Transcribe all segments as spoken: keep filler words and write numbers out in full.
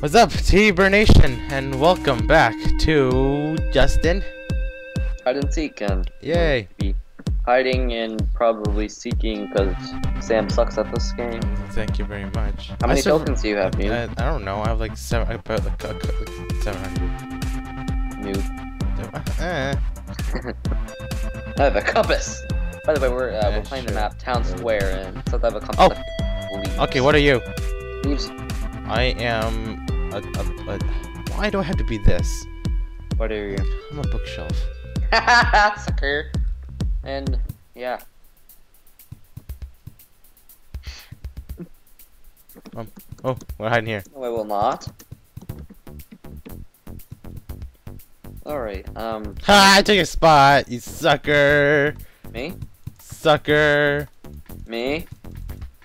What's up, T-Bernation, and welcome back to Justin Hide and Seek, and yay, be hiding and probably seeking because Sam sucks at this game. Thank you very much. How many tokens do you have, dude? I, I don't know. I have like seven, about like, like seven hundred. New. Uh. I have a compass. By the way, we're uh, yeah, we're playing sure. the map Town Square, and it's not that I have a compass. Oh. Leaves. Okay, what are you? Leaves. I am a, a, a... Why do I have to be this? What are you? I'm a bookshelf. Sucker. And yeah. Um, oh, we're hiding here. No, I will not. All right. Um. Ha! I took a spot. You sucker. Me? Sucker. Me?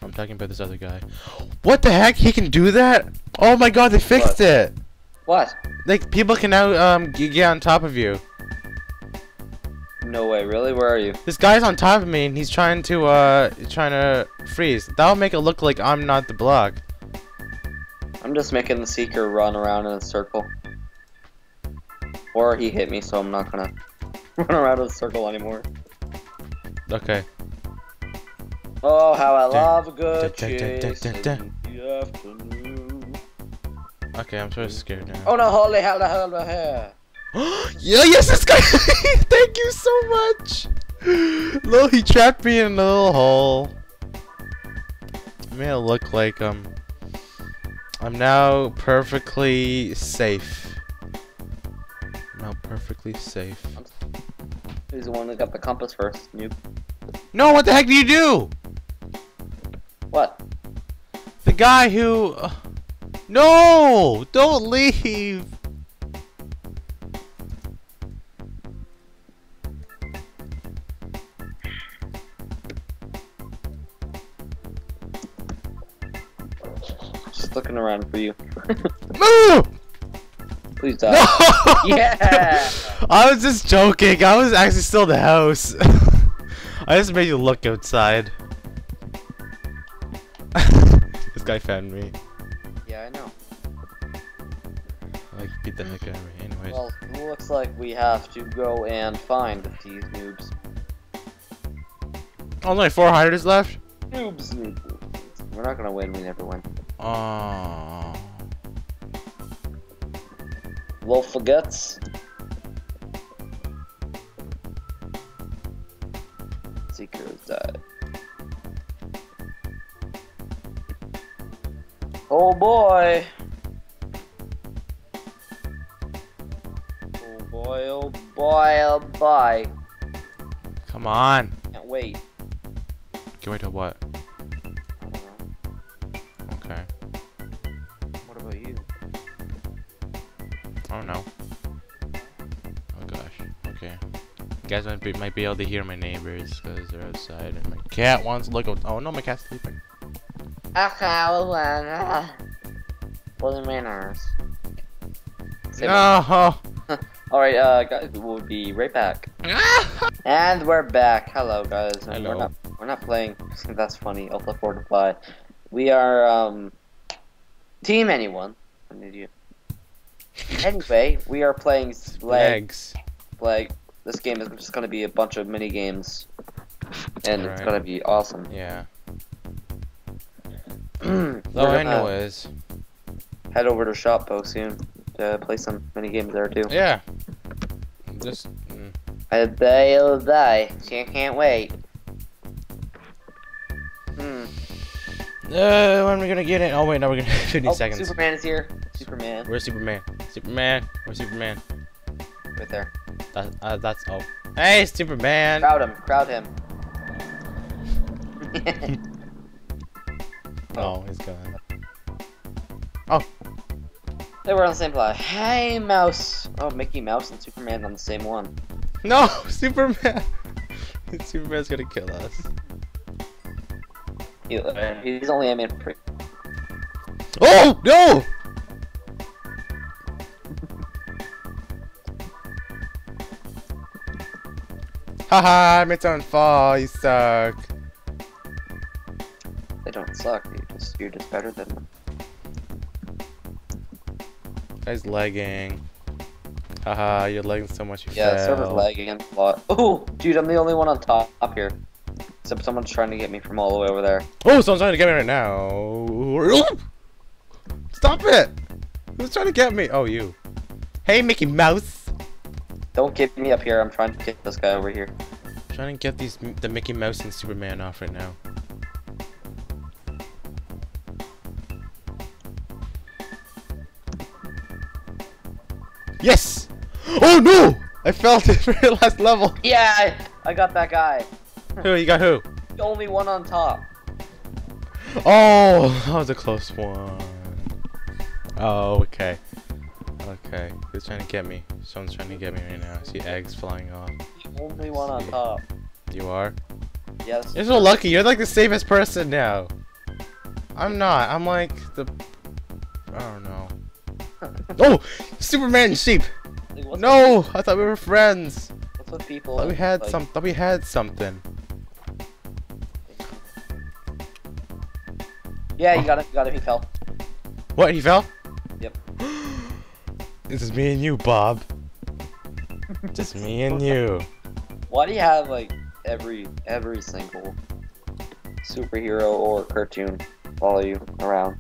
I'm talking about this other guy. What the heck? He can do that? Oh my god, they fixed what? it! What? Like, people can now um, get on top of you. No way, really? Where are you? This guy's on top of me and he's trying to, uh, trying to freeze. That'll make it look like I'm not the block. I'm just making the seeker run around in a circle. Or he hit me, so I'm not gonna run around in a circle anymore. Okay. Oh, how I love a good chase in the afternoon. Okay, I'm so scared now. Oh no, holy hell, the hell, the hell. Yeah, yes, this guy! Thank you so much! Lil, he trapped me in a little hole. I made it look like um, I'm now perfectly safe. I'm now perfectly safe. He's the one that got the compass first, noob. No, what the heck do you do? What? The guy who... Uh, no! Don't leave! Just looking around for you. Move! Please die. No! Yeah! I was just joking. I was actually still in the house. I just made you look outside. This guy found me. Yeah, I know. I beat the heck out of me anyways. Well, it looks like we have to go and find these noobs. Only four hiders left? Noobs, noobs, noobs. We're not gonna win, we never win. Aww. Wolf forgets. Seeker is dead. Oh boy! Oh boy, oh boy, oh boy. Come on. Can't wait. Can wait till what? I don't know. Okay. What about you? I don't know. Oh gosh. Okay. You guys might be, might be able to hear my neighbors because they're outside and my cat wants to look out. Oh no, my cat's sleeping. Wasn't manners. No. Alright, uh, guys, we'll be right back. And we're back. Hello, guys. Hello. We're not, we're not playing. That's funny. Alpha forty-five. We are, um, Team Anyone. An idiot. Anyway, we are playing Splegg. Splegg. This game is just gonna be a bunch of mini games, and right. It's gonna be awesome. Yeah. So I know is head over to Shoppo soon to play some mini games there too. Yeah. Just. Mm. I'll die, I'll die. She can't wait. Hmm. Uh, when are we gonna get it? Oh wait, no, we're gonna fifty oh, seconds. Superman is here. Superman. Where's Superman? Superman. Where's Superman? Right there. That, uh, that's oh. Hey, Superman! Crowd him! Crowd him! Oh, he's gone. Oh! They were on the same plot. Hey, Mouse! Oh, Mickey Mouse and Superman on the same one. No! Superman! Superman's gonna kill us. He, uh, he's only aiming for... Oh! No! Haha, it's on fall, you suck. They don't suck, you just, you're just better than them. Guy's lagging. Haha, you're lagging so much. You yeah, the server's lagging a lot. Oh, dude, I'm the only one on top up here. Except someone's trying to get me from all the way over there. Oh, someone's trying to get me right now. Stop it! Who's trying to get me? Oh, you. Hey, Mickey Mouse. Don't get me up here. I'm trying to get this guy over here. I'm trying to get these the Mickey Mouse and Superman off right now. Yes! Oh no! I fell to the last level. Yeah, I got that guy. Who? You got who? The only one on top. Oh, that was a close one. Oh, okay. Okay. Who's trying to get me? Someone's trying to get me right now. I see eggs flying off. The only one on top. You are? Yes. You're so lucky. You're like the safest person now. I'm not. I'm like the... I don't know. Oh! Superman sheep! Like, no! With... I thought we were friends! What's with people? Thought we had like... some thought we had something. Yeah, you got it, you got it, he fell. What, he fell? Yep. This is me and you, Bob. Just me and you. Why do you have like every every single superhero or cartoon follow you around?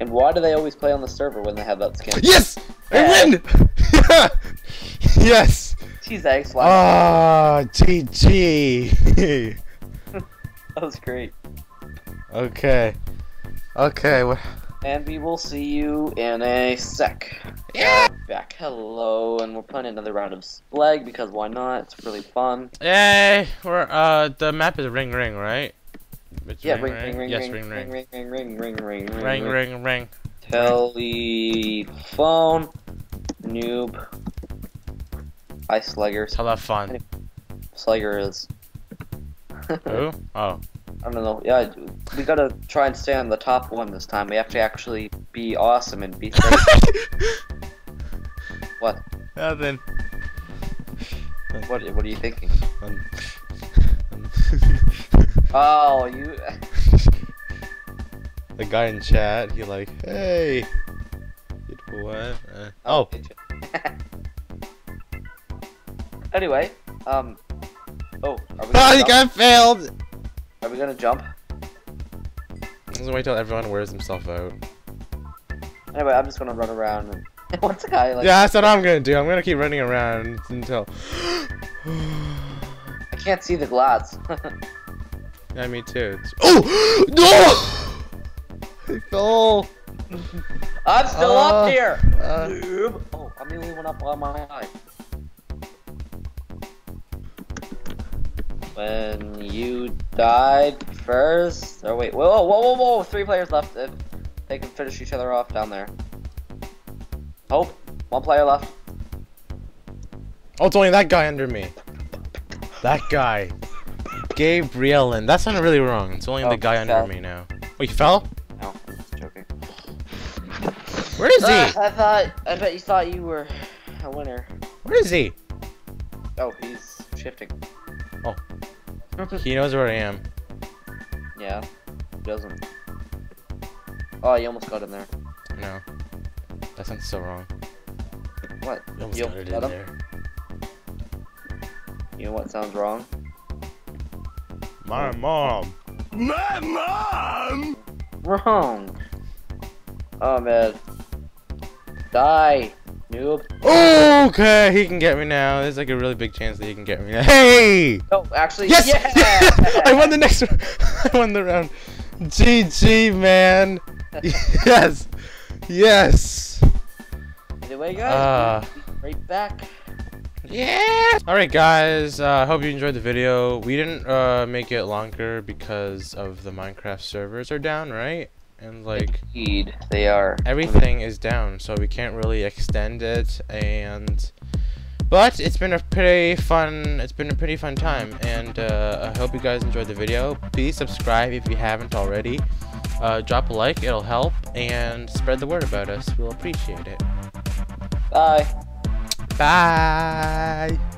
And why do they always play on the server when they have that skin? Yes! Yeah. I win! Yes! Jeez, I exploded. Ah, G G! That was great. Okay. Okay, well... And we will see you in a sec. Yeah! Uh, back. Hello, and we're playing another round of Splegg, because why not? It's really fun. Yay! We're, uh, the map is Ring Ring, right? It's yeah, ring, ring, ring, ring, yes, ring, ring, ring, ring, ring, ring, ring, ring, ring, ring, ring. Telephone, noob, I sluggers. Telephone. Slugger is. Who? Oh. I don't know. Yeah, we gotta try and stay on the top one this time. We have to actually be awesome and be. What? Nothing. What? What are you thinking? Oh, you. The guy in chat, he like, hey. Good boy. Uh, oh. Anyway, um. Oh, are we? Oh, you got failed. Are we gonna jump? Let's wait till everyone wears himself out. Anyway, I'm just gonna run around. And what's the guy like? Yeah, that's what I'm gonna do. I'm gonna keep running around until. I can't see the glass. Yeah, me too. It's... Oh! No! I fell. I'm still uh, up here! Uh... Noob. Oh, I'm the only one up on my eye. When you died first... Oh, wait. Whoa, whoa, whoa, whoa! Three players left. If they can finish each other off down there. Oh, one player left. Oh, it's only that guy under me. That guy. Gabriel, and that sounded really wrong. It's only oh, the guy under fell. me now. Wait, you fell? No, I'm just joking. Where is uh, he? I thought, I bet you thought you were a winner. Where is he? Oh, he's shifting. Oh. He knows where I am. Yeah, he doesn't. Oh, you almost got in there. No. That sounds so wrong. What? You almost you got it in him? there. You know what sounds wrong? My mom. My mom. Wrong. Oh man. Die, noob. Okay, he can get me now. There's like a really big chance that he can get me now. Hey. Oh, actually. Yes. Yeah. I won the next round. I won the round. G G, man. Yes. Yes. Anyway, guys. Uh, we'll be right back. Yeah! Alright guys, I uh, hope you enjoyed the video. We didn't uh, make it longer because of the Minecraft servers are down, right? And like... Indeed, they are. Everything is down, so we can't really extend it, and... But it's been a pretty fun, it's been a pretty fun time, and uh, I hope you guys enjoyed the video. Please subscribe if you haven't already. Uh, drop a like, it'll help, and spread the word about us. We'll appreciate it. Bye! Bye.